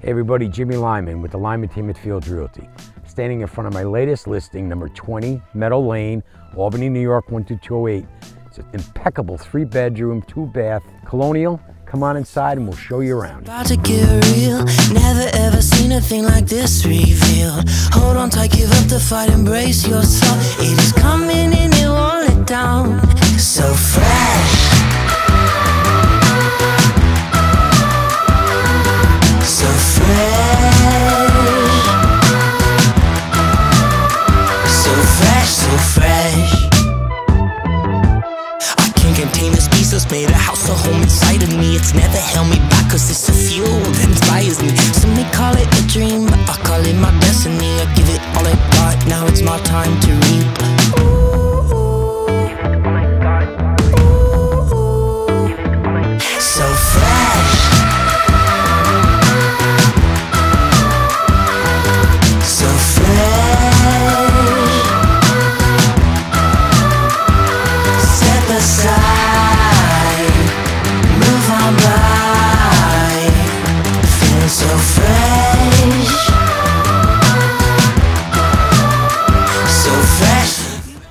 Hey everybody, Jimmy Lyman with the Lyman Team at Field Realty. Standing in front of my latest listing, number 20, Meadow Lane, Albany, New York, 12208. It's an impeccable 3-bedroom, 2-bath, colonial. Come on inside and we'll show you around. About to get real, never ever seen a thing like this revealed. Hold on tight, give up the fight, embrace yourself. It is coming in, you want it down, so fresh. Made a house, a home inside of me. It's never held me back, cause it's the fuel that inspires me. Some may call it a dream, but I call it my destiny. I give it all I got, now it's my time to reap. Ooh, give it all I got. Ooh, give it all I got. So fresh. So fresh. Step aside.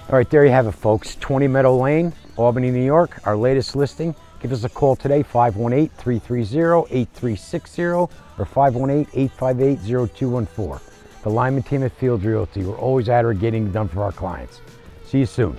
All right, there you have it, folks. 20 Meadow Lane, Albany, New York, our latest listing. Give us a call today, 518-330-8360 or 518-858-0214. The Lyman Team at Field Realty. We're always at or getting done for our clients. See you soon.